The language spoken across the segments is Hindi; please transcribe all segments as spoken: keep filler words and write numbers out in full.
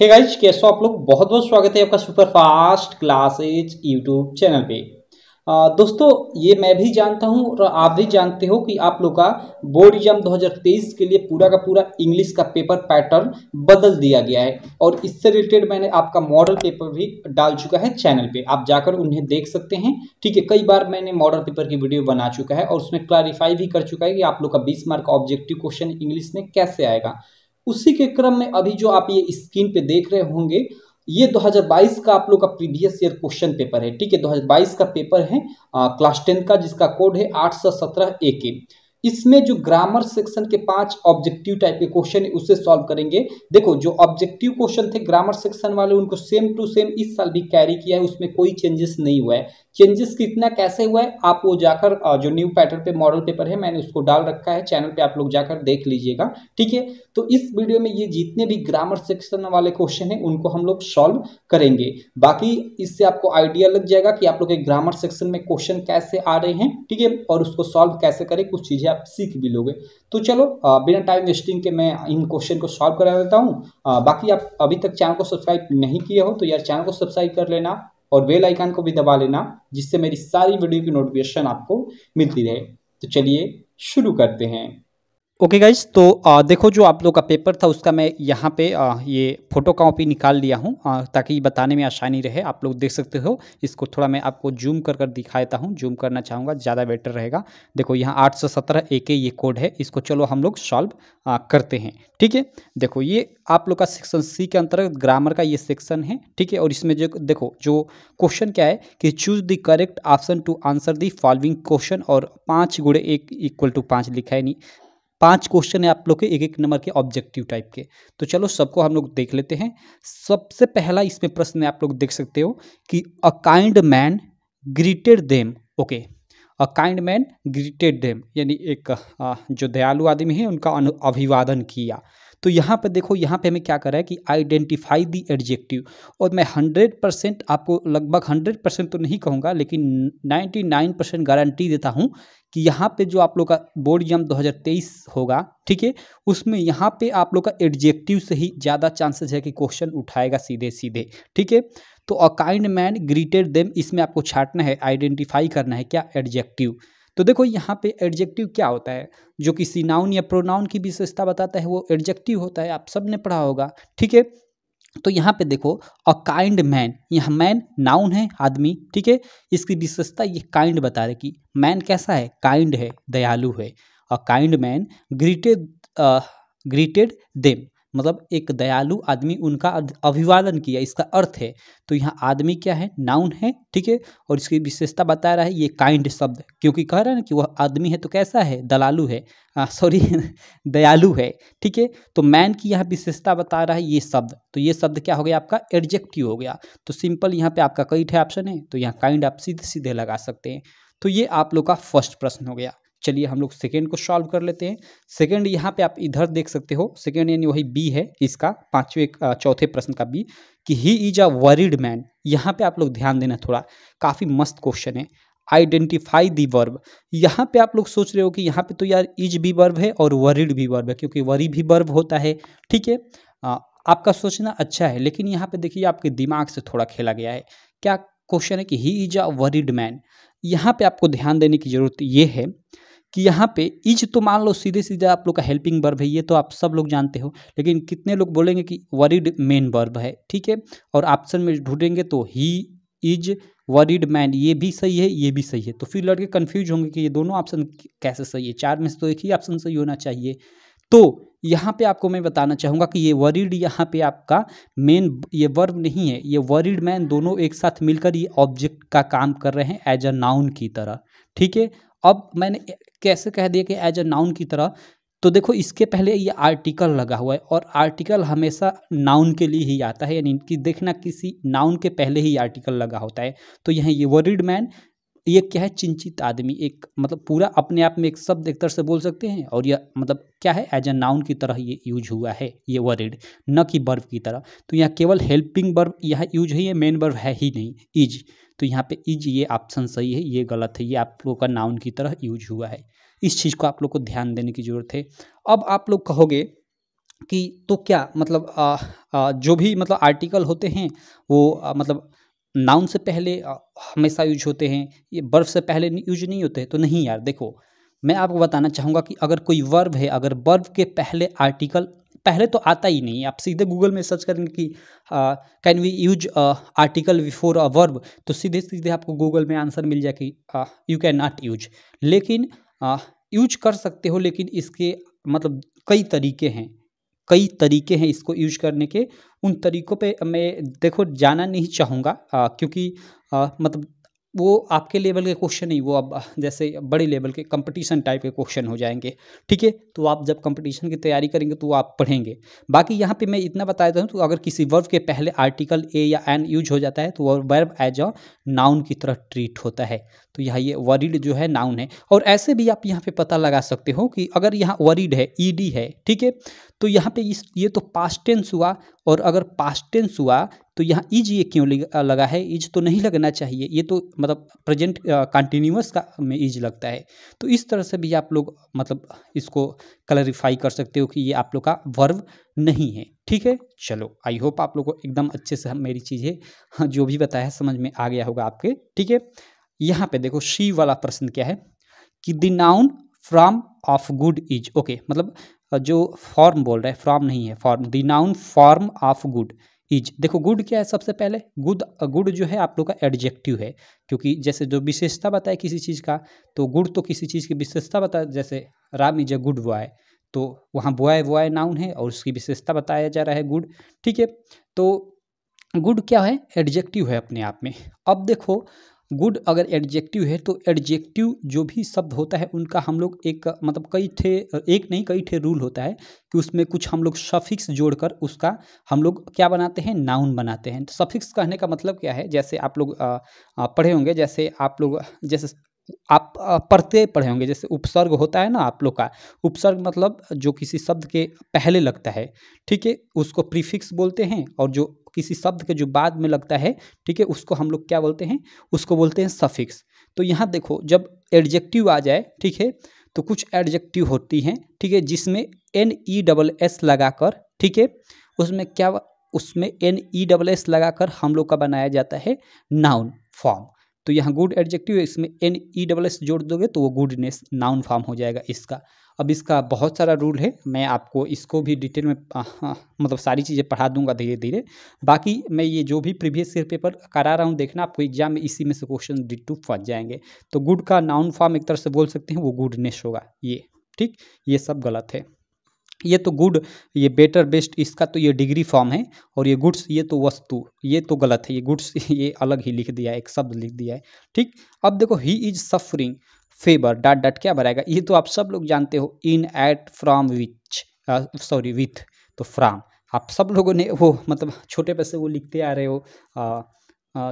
हे गाइस, कैसे हो आप लोग। बहुत बहुत स्वागत है आपका super fast classes YouTube channel पे। आ, दोस्तों ये मैं भी जानता हूँ और आप भी जानते हो कि आप लोग का बोर्ड एग्जाम दो हज़ार तेईस के लिए पूरा का पूरा इंग्लिश का पेपर पैटर्न बदल दिया गया है और इससे रिलेटेड मैंने आपका मॉडल पेपर भी डाल चुका है चैनल पे, आप जाकर उन्हें देख सकते हैं। ठीक है, कई बार मैंने मॉडल पेपर की वीडियो बना चुका है और उसमें क्लैरिफाई भी कर चुका है कि आप लोग का बीस मार्क का ऑब्जेक्टिव क्वेश्चन इंग्लिश में कैसे आएगा। उसी के क्रम में अभी जो आप ये स्क्रीन पे देख रहे होंगे ये दो हज़ार बाईस का आप लोग का प्रीवियस ईयर क्वेश्चन पेपर है। ठीक है, दो हज़ार बाईस का पेपर है क्लास टेन का, जिसका कोड है आठ सौ सत्रह ए के। इसमें जो ग्रामर सेक्शन के पांच ऑब्जेक्टिव टाइप के क्वेश्चन है उसे सॉल्व करेंगे। देखो, जो ऑब्जेक्टिव क्वेश्चन थे ग्रामर सेक्शन वाले उनको सेम टू सेम इस साल भी कैरी किया है, उसमें कोई चेंजेस नहीं हुआ है। चेंजेस कितना कैसे हुआ है आप वो जाकर, जो न्यू पैटर्न पे मॉडल पेपर है मैंने उसको डाल रखा है चैनल पे, आप लोग जाकर देख लीजिएगा। ठीक है, तो इस वीडियो में ये जितने भी ग्रामर सेक्शन वाले क्वेश्चन है उनको हम लोग सॉल्व करेंगे। बाकी इससे आपको आइडिया लग जाएगा कि आप लोग के ग्रामर सेक्शन में क्वेश्चन कैसे आ रहे हैं। ठीक है, और उसको सॉल्व कैसे करें, कुछ चीजें आप सीख भी लोगे। तो चलो आ, बिना टाइम वेस्टिंग के मैं इन क्वेश्चन को सॉल्व करा देता हूँ। बाकी आप अभी तक चैनल को सब्सक्राइब नहीं किए हो तो यार चैनल को सब्सक्राइब कर लेना और बेल आइकन को भी दबा लेना, जिससे मेरी सारी वीडियो की नोटिफिकेशन आपको मिलती रहे। तो चलिए शुरू करते हैं। ओके गाइज, तो आ, देखो जो आप लोग का पेपर था उसका मैं यहाँ पे आ, ये फोटो कॉपी निकाल लिया हूँ ताकि बताने में आसानी रहे। आप लोग देख सकते हो, इसको थोड़ा मैं आपको जूम कर कर दिखा देता हूँ। जूम करना चाहूँगा, ज़्यादा बेटर रहेगा। देखो यहाँ आठ सौ सत्रह ए के ये कोड है, इसको चलो हम लोग सॉल्व आ, करते हैं। ठीक है, देखो ये आप लोग का सेक्शन सी के अंतर्गत ग्रामर का ये सेक्शन है। ठीक है, और इसमें जो देखो जो क्वेश्चन क्या है कि choose the correct option to answer the following question, और पाँच गुड़े एक इक्वल टू पाँच लिखा है, नहीं पांच क्वेश्चन है आप लोग के एक एक नंबर के ऑब्जेक्टिव टाइप के। तो चलो सबको हम लोग देख लेते हैं। सबसे पहला इसमें प्रश्न है, आप लोग देख सकते हो कि a kind man greeted them. Okay, a kind man greeted them, यानी एक जो दयालु आदमी है उनका अभिवादन किया। तो यहाँ पे देखो, यहाँ पे हमें क्या कर रहा है कि आइडेंटिफाई दी एडजेक्टिव, और मैं हंड्रेड परसेंट, आपको लगभग हंड्रेड परसेंट तो नहीं कहूँगा लेकिन निन्यानवे परसेंट गारंटी देता हूँ कि यहाँ पे जो आप लोग का बोर्ड एग्जाम दो हज़ार तेईस होगा, ठीक है, उसमें यहाँ पे आप लोग का एडजेक्टिव से ही ज़्यादा चांसेस है कि क्वेश्चन उठाएगा सीधे सीधे। ठीक है, तो a kind man greeted them, इसमें आपको छाटना है, आइडेंटिफाई करना है क्या, एडजेक्टिव। तो देखो यहाँ पे एडजेक्टिव क्या होता है, जो किसी नाउन या प्रोनाउन की विशेषता बताता है वो एडजेक्टिव होता है, आप सब ने पढ़ा होगा। ठीक है, तो यहाँ पे देखो अ काइंड मैन, यहाँ मैन नाउन है, आदमी। ठीक है, इसकी विशेषता ये काइंड बता रहे कि मैन कैसा है, काइंड है, दयालु है। A kind man greeted greeted them, मतलब एक दयालु आदमी उनका अभिवादन किया, इसका अर्थ है। तो यहाँ आदमी क्या है, नाउन है। ठीक है, और इसकी विशेषता बता रहा है ये काइंड शब्द, क्योंकि कह रहा है ना कि वह आदमी है तो कैसा है, दलालु है, सॉरी दयालु है। ठीक है, तो मैन की यहाँ विशेषता बता रहा है ये शब्द, तो ये शब्द क्या हो गया आपका, एडजेक्टिव हो गया। तो सिंपल यहाँ पे आपका कई ठे ऑप्शन है, तो यहाँ काइंड आप सीधे सीधे लगा सकते हैं। तो ये आप लोग का फर्स्ट प्रश्न हो गया। चलिए हम लोग सेकेंड को सॉल्व कर लेते हैं। सेकेंड यहाँ पे आप इधर देख सकते हो, सेकेंड यानी वही बी है, इसका पांचवें चौथे प्रश्न का बी कि he is a worried man. यहाँ पे आप लोग ध्यान देना, थोड़ा काफ़ी मस्त क्वेश्चन है। आइडेंटिफाई दी वर्ब, यहाँ पे आप लोग सोच रहे हो कि यहाँ पे तो यार इज भी वर्ब है और वरीड भी वर्ब है, क्योंकि वरी भी वर्ब होता है। ठीक है, आपका सोचना अच्छा है, लेकिन यहाँ पे देखिए आपके दिमाग से थोड़ा खेला गया है। क्या क्वेश्चन है कि he is a worried man, यहाँ पे आपको ध्यान देने की जरूरत ये है कि यहाँ पे इज तो मान लो सीधे सीधे आप लोग का हेल्पिंग वर्ब है, ये तो आप सब लोग जानते हो, लेकिन कितने लोग बोलेंगे कि वरीड मेन वर्ब है। ठीक है, और ऑप्शन में ढूंढेंगे तो ही इज वरीड मैन, ये भी सही है ये भी सही है, तो फिर लड़के कंफ्यूज होंगे कि ये दोनों ऑप्शन कैसे सही है, चार में से तो एक ही ऑप्शन सही होना चाहिए। तो यहाँ पे आपको मैं बताना चाहूँगा कि ये वरीड यहाँ पे आपका मेन ये वर्ब नहीं है, ये वरीड मैन दोनों एक साथ मिलकर ये ऑब्जेक्ट का काम कर रहे हैं एज अ नाउन की तरह। ठीक है, अब मैंने कैसे कह दिया कि एज अ नाउन की तरह, तो देखो इसके पहले ये आर्टिकल लगा हुआ है और आर्टिकल हमेशा नाउन के लिए ही आता है, यानी कि देखना किसी नाउन के पहले ही आर्टिकल लगा होता है। तो यहाँ ये वरीड मैन ये क्या है, चिंतित आदमी, एक मतलब पूरा अपने आप में एक शब्द एक तरह से बोल सकते हैं, और यह मतलब क्या है एज अ नाउन की तरह ये यूज हुआ है, ये वरीड, न कि वर्ब की तरह। तो यहाँ केवल हेल्पिंग वर्ब यहाँ यूज है, ये मेन वर्ब है ही नहीं इज, तो यहाँ पे इज ये ऑप्शन सही है, ये गलत है, ये आप लोगों का नाउन की तरह यूज हुआ है। इस चीज़ को आप लोग को ध्यान देने की जरूरत है। अब आप लोग कहोगे कि तो क्या मतलब आ, आ, जो भी मतलब आर्टिकल होते हैं वो आ, मतलब नाउन से पहले आ, हमेशा यूज होते हैं, ये वर्ब से पहले यूज नहीं होते। तो नहीं यार, देखो मैं आपको बताना चाहूँगा कि अगर कोई वर्ब है, अगर वर्ब के पहले आर्टिकल पहले तो आता ही नहीं। आप सीधे गूगल में सर्च करेंगे कि can we use article before a verb, तो सीधे सीधे आपको गूगल में आंसर मिल जाए कि यू कैन नॉट यूज। लेकिन यूज कर सकते हो, लेकिन इसके मतलब कई तरीके हैं, कई तरीके हैं इसको यूज करने के। उन तरीक़ों पे मैं देखो जाना नहीं चाहूँगा क्योंकि आ, मतलब वो आपके लेवल के क्वेश्चन नहीं, वो अब जैसे बड़े लेवल के कंपटीशन टाइप के क्वेश्चन हो जाएंगे। ठीक है, तो आप जब कंपटीशन की तैयारी करेंगे तो आप पढ़ेंगे। बाकी यहाँ पे मैं इतना बता देता हूँ, तो अगर किसी वर्ब के पहले आर्टिकल ए या एन यूज हो जाता है तो वह वर्ब एज अ नाउन की तरह ट्रीट होता है। तो यहाँ ये वरीड जो है नाउन है। और ऐसे भी आप यहाँ पर पता लगा सकते हो कि अगर यहाँ वरीड है, ई डी है, ठीक है, तो यहाँ पे इस ये तो पास्ट टेंस हुआ, और अगर पास्ट टेंस हुआ तो यहाँ इज ये क्यों लगा है? इज तो नहीं लगना चाहिए, ये तो मतलब प्रेजेंट कंटिन्यूअस का में इज लगता है। तो इस तरह से भी आप लोग मतलब इसको क्लैरिफाई कर सकते हो कि ये आप लोग का वर्ब नहीं है। ठीक है, चलो आई होप आप लोग को एकदम अच्छे से मेरी चीज़ें जो भी बताया समझ में आ गया होगा आपके। ठीक है, यहाँ पे देखो शी वाला प्रश्न क्या है कि the noun from of good is, okay मतलब जो फॉर्म बोल रहा है, फ्रॉम नहीं है, form, the noun form of good is. देखो गुड क्या है सबसे पहले, गुड गुड जो है आप लोग का एडजेक्टिव है, क्योंकि जैसे जो विशेषता बताए किसी चीज़ का, तो गुड तो किसी चीज़ की विशेषता बताए, जैसे Ram is a good boy, तो वहाँ बॉय बॉय नाउन है और उसकी विशेषता बताया जा रहा है गुड। ठीक है, तो गुड क्या है, एडजेक्टिव है अपने आप में। अब देखो गुड अगर एडजेक्टिव है तो एडजेक्टिव जो भी शब्द होता है उनका हम लोग एक मतलब कई ठे, एक नहीं कई ठे रूल होता है कि उसमें कुछ हम लोग सफिक्स जोड़कर उसका हम लोग क्या बनाते हैं, नाउन बनाते हैं। तो सफिक्स कहने का मतलब क्या है, जैसे आप लोग पढ़े होंगे, जैसे आप लोग जैसे आप पढ़ते पढ़े होंगे, जैसे उपसर्ग होता है ना आप लोग का, उपसर्ग मतलब जो किसी शब्द के पहले लगता है, ठीक है, उसको प्रीफिक्स बोलते हैं, और जो किसी शब्द के जो बाद में लगता है, ठीक है, उसको हम लोग क्या बोलते हैं, उसको बोलते हैं सफिक्स। तो यहाँ देखो जब एडजेक्टिव आ जाए, ठीक है, तो कुछ एडजेक्टिव होती हैं, ठीक है, जिसमें एन ई डबल एस लगाकर, ठीक है, उसमें क्या, उसमें एन ई डबल एस लगाकर हम लोग का बनाया जाता है नाउन फॉर्म। तो यहाँ गुड एडजेक्टिव है, इसमें एन ई डबल एस जोड़ दोगे तो वो गुडनेस नाउन फॉर्म हो जाएगा इसका। अब इसका बहुत सारा रूल है, मैं आपको इसको भी डिटेल में आ, आ, मतलब सारी चीज़ें पढ़ा दूंगा धीरे धीरे। बाकी मैं ये जो भी प्रीवियस ईयर पेपर करा रहा हूँ, देखना आपको एग्जाम में इसी में से क्वेश्चन डिटू फंस जाएंगे। तो गुड का नाउन फॉर्म एक तरह से बोल सकते हैं वो गुडनेस होगा ये। ठीक, ये सब गलत है। ये तो गुड, ये बेटर, बेस्ट, इसका तो ये डिग्री फॉर्म है, और ये गुड्स, ये तो वस्तु, ये तो गलत है, ये गुड्स ये अलग ही लिख दिया है, एक शब्द लिख दिया है। ठीक, अब देखो he is suffering fever dot dot क्या बनाएगा, ये तो आप सब लोग जानते हो, in, at, from, which, sorry with, तो फ्रॉम आप सब लोगों ने वो मतलब छोटे पैसे वो लिखते आ रहे हो आ,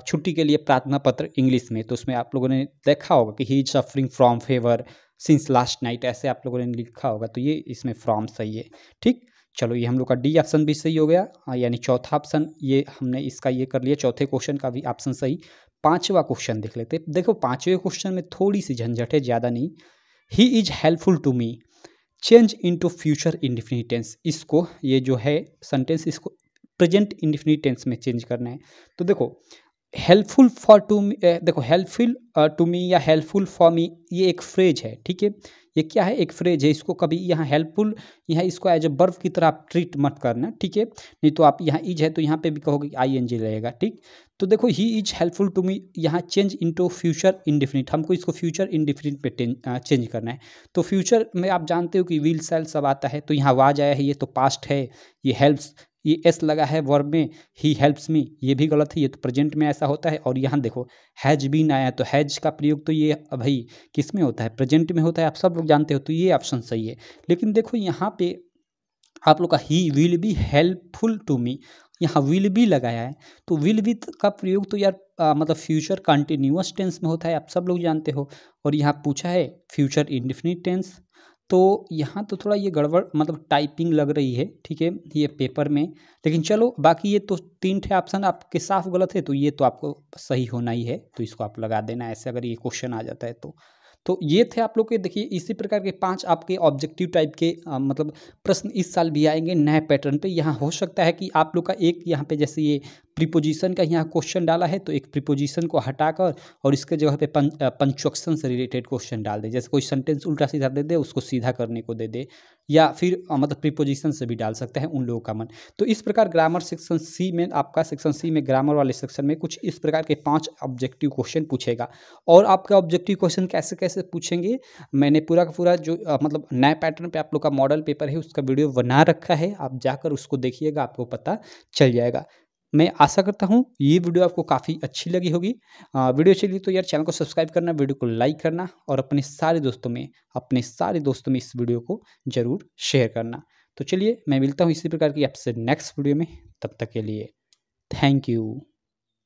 छुट्टी के लिए प्रार्थना पत्र इंग्लिश में, तो उसमें आप लोगों ने देखा होगा कि he is suffering from fever since last night, ऐसे आप लोगों ने लिखा होगा, तो ये इसमें फ्रॉम सही है। ठीक, चलो ये हम लोग का डी ऑप्शन भी सही हो गया, यानी चौथा ऑप्शन ये हमने इसका ये कर लिया, चौथे क्वेश्चन का भी ऑप्शन सही। पांचवा क्वेश्चन देख लेते, देखो पांचवें क्वेश्चन में थोड़ी सी झंझट है, ज़्यादा नहीं। He is helpful to me change into future indefinite tense, इसको ये जो है सेंटेंस इसको प्रेजेंट इंडिफिनिट टेंस में चेंज करना है। तो देखो हेल्पफुल फॉर टू मी, देखो हेल्पफुल टू मी या हेल्पफुल फॉर मी ये एक फ्रेज है, ठीक है, ये क्या है, एक फ्रेज है, इसको कभी यहाँ हेल्पफुल यहाँ इसको एज ए वर्ब की तरह आप ट्रीट मत करना, ठीक है, नहीं तो आप यहाँ इज है तो यहाँ पे भी कहोगे आई एन जी रहेगा। ठीक, तो देखो he is helpful to me यहाँ चेंज इनटू फ्यूचर इंडिफिनिट, हमको इसको फ्यूचर इंडिफिनिट पे चेंज करना है। तो फ्यूचर में आप जानते हो कि विल, शैल सब आता है, तो यहाँ वाज आया है, ये तो पास्ट है, ये हेल्प्स ये एस लगा है वर्ब में, ही हेल्प्स मी, ये भी गलत है, ये तो प्रेजेंट में ऐसा होता है। और यहाँ देखो हैज बीन आया, तो हैज का प्रयोग तो ये भाई किस में होता है, प्रेजेंट में होता है, आप सब लोग जानते हो, तो ये ऑप्शन सही है। लेकिन देखो यहाँ पे आप लोग का he will be helpful to me, यहाँ विल बी लगाया है, तो विल बी का प्रयोग तो यार आ, मतलब फ्यूचर कंटिन्यूअस टेंस में होता है, आप सब लोग जानते हो, और यहाँ पूछा है फ्यूचर इंडिफिनिट टेंस, तो यहाँ तो थोड़ा ये गड़बड़ मतलब टाइपिंग लग रही है, ठीक है, ये पेपर में। लेकिन चलो बाकी ये तो तीन ठे ऑप्शन आपके साफ गलत है, तो ये तो आपको सही होना ही है, तो इसको आप लगा देना ऐसे अगर ये क्वेश्चन आ जाता है तो। तो ये थे आप लोग के, देखिए इसी प्रकार के पांच आपके ऑब्जेक्टिव टाइप के आ, मतलब प्रश्न इस साल भी आएंगे नए पैटर्न पे। यहाँ हो सकता है कि आप लोग का एक यहाँ पे जैसे ये प्रीपोजिशन का यहाँ क्वेश्चन डाला है तो एक प्रीपोजिशन को हटाकर और इसके जगह पे पंक्चुएशन से रिलेटेड क्वेश्चन डाल दे, जैसे कोई सेंटेंस उल्टा सीधा दे दे उसको सीधा करने को दे दे, या फिर मतलब प्रीपोजिशन से भी डाल सकते हैं उन लोगों का मन। तो इस प्रकार ग्रामर सेक्शन सी में आपका सेक्शन सी में ग्रामर वाले सेक्शन में कुछ इस प्रकार के पाँच ऑब्जेक्टिव क्वेश्चन पूछेगा। और आपका ऑब्जेक्टिव क्वेश्चन कैसे कैसे पूछेंगे मैंने पूरा का पूरा जो आ, मतलब नए पैटर्न पे आप लोग का मॉडल पेपर है उसका वीडियो बना रखा है, आप जाकर उसको देखिएगा, आपको पता चल जाएगा। मैं आशा करता हूँ ये वीडियो आपको काफ़ी अच्छी लगी होगी। आ, वीडियो अच्छी लगी तो यार चैनल को सब्सक्राइब करना, वीडियो को लाइक करना और अपने सारे दोस्तों में अपने सारे दोस्तों में इस वीडियो को जरूर शेयर करना। तो चलिए मैं मिलता हूँ इसी प्रकार की आपसे नेक्स्ट वीडियो में, तब तक के लिए थैंक यू।